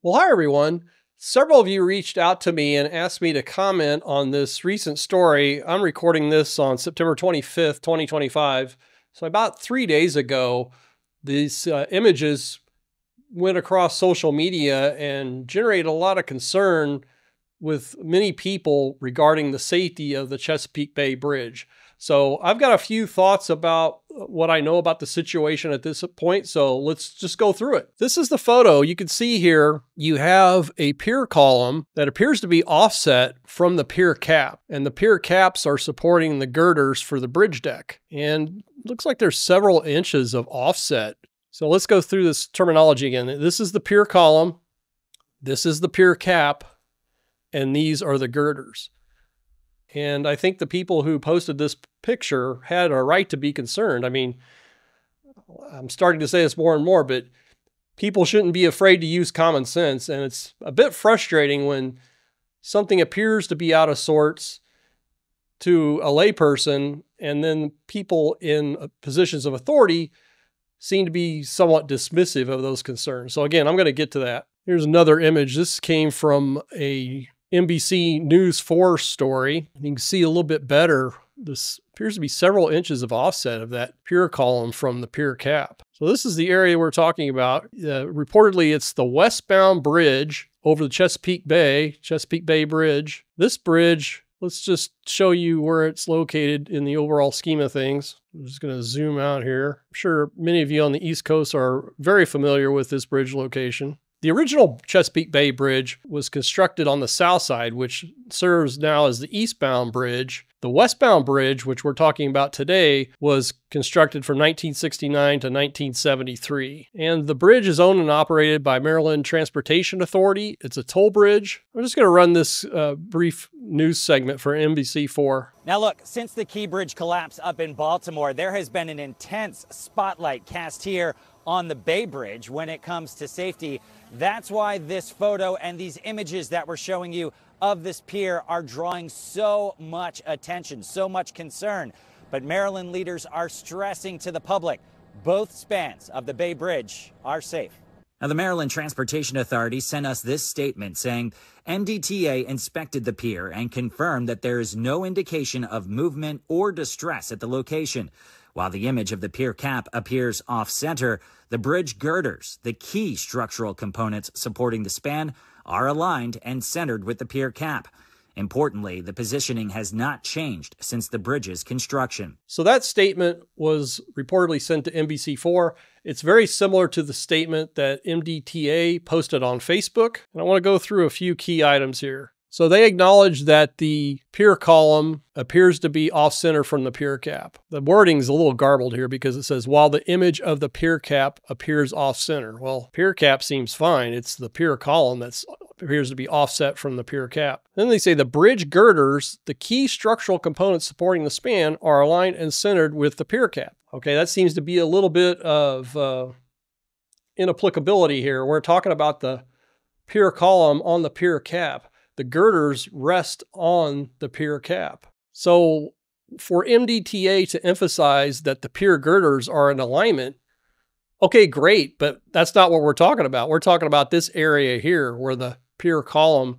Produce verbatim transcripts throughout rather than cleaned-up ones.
Well, hi, everyone. Several of you reached out to me and asked me to comment on this recent story. I'm recording this on September twenty-fifth, twenty twenty-five. So about three days ago, these uh, images went across social media and generated a lot of concern with many people regarding the safety of the Chesapeake Bay Bridge. So I've got a few thoughts about what I know about the situation at this point, so let's just go through it. This is the photo. You can see here you have a pier column that appears to be offset from the pier cap, and the pier caps are supporting the girders for the bridge deck, and looks like there's several inches of offset. So let's go through this terminology again. This is the pier column, this is the pier cap, and these are the girders. And I think the people who posted this picture had a right to be concerned. I mean, I'm starting to say this more and more, but people shouldn't be afraid to use common sense. And it's a bit frustrating when something appears to be out of sorts to a layperson, and then people in positions of authority seem to be somewhat dismissive of those concerns. So again, I'm going to get to that. Here's another image. This came from a N B C News four story. You can see a little bit better. This appears to be several inches of offset of that pier column from the pier cap. So this is the area we're talking about. Uh, reportedly, it's the westbound bridge over the Chesapeake Bay, Chesapeake Bay Bridge. This bridge, let's just show you where it's located in the overall scheme of things. I'm just going to zoom out here. I'm sure many of you on the East Coast are very familiar with this bridge location. The original Chesapeake Bay Bridge was constructed on the south side, which serves now as the eastbound bridge. The westbound bridge, which we're talking about today, was constructed from nineteen sixty-nine to nineteen seventy-three. And the bridge is owned and operated by Maryland Transportation Authority. It's a toll bridge. I'm just going to run this uh, brief news segment for N B C four. Now look, since the Key Bridge collapse up in Baltimore, there has been an intense spotlight cast here on the Bay Bridge when it comes to safety. That's why this photo and these images that we're showing you of this pier are drawing so much attention, so much concern. But Maryland leaders are stressing to the public, both spans of the Bay Bridge are safe. Now, the Maryland Transportation Authority sent us this statement saying M D T A inspected the pier and confirmed that there is no indication of movement or distress at the location. While the image of the pier cap appears off-center, the bridge girders, the key structural components supporting the span, are aligned and centered with the pier cap. Importantly, the positioning has not changed since the bridge's construction. So that statement was reportedly sent to N B C four. It's very similar to the statement that M D T A posted on Facebook. And I want to go through a few key items here. So they acknowledge that the pier column appears to be off-center from the pier cap. The wording is a little garbled here because it says, while the image of the pier cap appears off-center. Well, pier cap seems fine. It's the pier column that appears to be offset from the pier cap. Then they say the bridge girders, the key structural components supporting the span, are aligned and centered with the pier cap. Okay, that seems to be a little bit of uh, inapplicability here. We're talking about the pier column on the pier cap. The girders rest on the pier cap. So for M D T A to emphasize that the pier girders are in alignment, okay, great, but that's not what we're talking about. We're talking about this area here where the pier column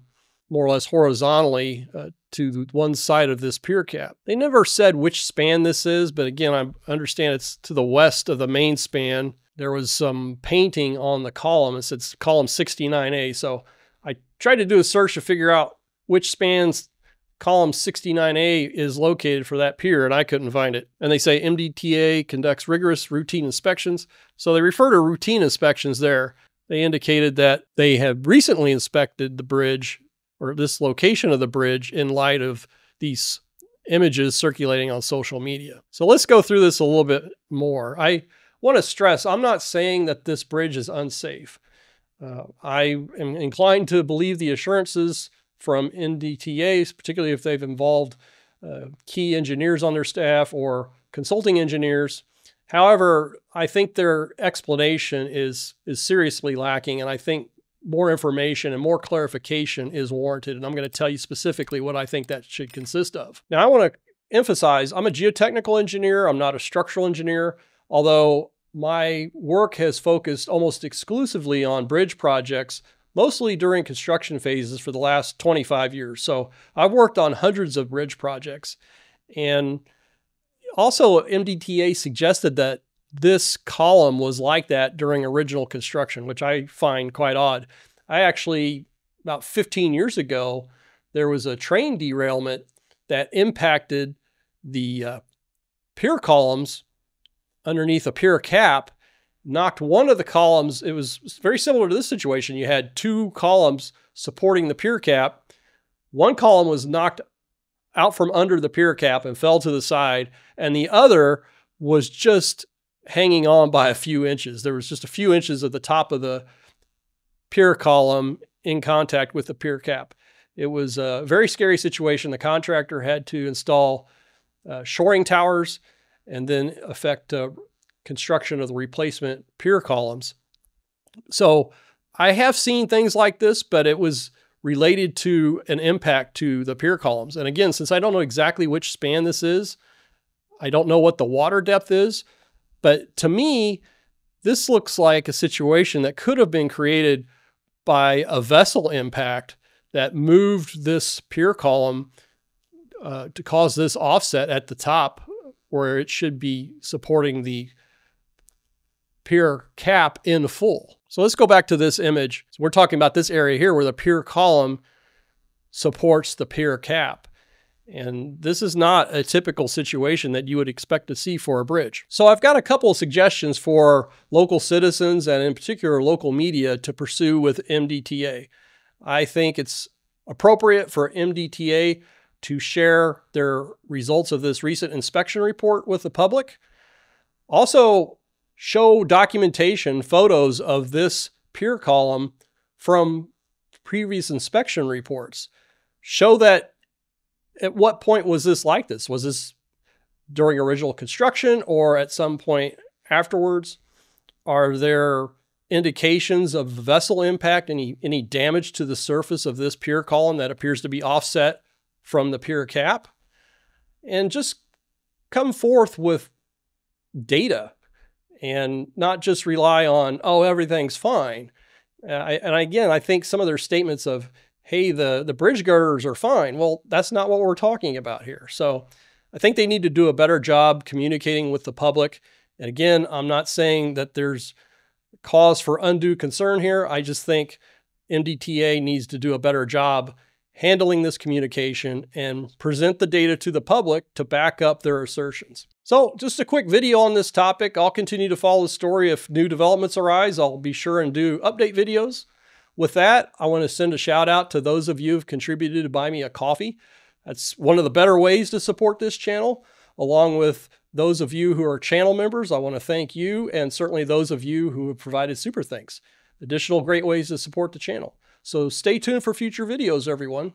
more or less horizontally uh, to one side of this pier cap. They never said which span this is, but again, I understand it's to the west of the main span. There was some painting on the column. It said column sixty-nine A, so I tried to do a search to figure out which spans column sixty-nine A is located for that pier, and I couldn't find it. And they say M D T A conducts rigorous routine inspections. So they refer to routine inspections there. They indicated that they have recently inspected the bridge, or this location of the bridge, in light of these images circulating on social media. So let's go through this a little bit more. I want to stress, I'm not saying that this bridge is unsafe. Uh, I am inclined to believe the assurances from M D T A, particularly if they've involved uh, key engineers on their staff or consulting engineers. However, I think their explanation is, is seriously lacking, and I think more information and more clarification is warranted. And I'm going to tell you specifically what I think that should consist of. Now, I want to emphasize I'm a geotechnical engineer. I'm not a structural engineer, although my work has focused almost exclusively on bridge projects. mostly during construction phases for the last twenty-five years. So I've worked on hundreds of bridge projects. And also M D T A suggested that this column was like that during original construction, which I find quite odd. I actually, about fifteen years ago, there was a train derailment that impacted the uh, pier columns underneath a pier cap, knocked one of the columns. It was very similar to this situation. You had two columns supporting the pier cap. One column was knocked out from under the pier cap and fell to the side, and the other was just hanging on by a few inches. There was just a few inches of the top of the pier column in contact with the pier cap. It was a very scary situation. The contractor had to install uh, shoring towers and then affect uh, construction of the replacement pier columns. So I have seen things like this, but it was related to an impact to the pier columns. And again, since I don't know exactly which span this is, I don't know what the water depth is, but to me, this looks like a situation that could have been created by a vessel impact that moved this pier column uh, to cause this offset at the top where it should be supporting the pier cap in full. So let's go back to this image. So we're talking about this area here where the pier column supports the pier cap. And this is not a typical situation that you would expect to see for a bridge. So I've got a couple of suggestions for local citizens and in particular local media to pursue with M D T A. I think it's appropriate for M D T A to share their results of this recent inspection report with the public. Also, show documentation, photos of this pier column from previous inspection reports. Show that at what point was this like this? Was this during original construction or at some point afterwards? Are there indications of vessel impact, any, any damage to the surface of this pier column that appears to be offset from the pier cap? And just come forth with data and not just rely on, oh, everything's fine. Uh, I, and again, I think some of their statements of, hey, the, the bridge girders are fine. Well, that's not what we're talking about here. So I think they need to do a better job communicating with the public. And again, I'm not saying that there's cause for undue concern here. I just think M D T A needs to do a better job handling this communication and present the data to the public to back up their assertions. So just a quick video on this topic. I'll continue to follow the story. If new developments arise, I'll be sure and do update videos. With that, I want to send a shout out to those of you who've contributed to buy me a coffee. That's one of the better ways to support this channel, along with those of you who are channel members. I want to thank you, and certainly those of you who have provided super thanks. Additional great ways to support the channel. So stay tuned for future videos, everyone.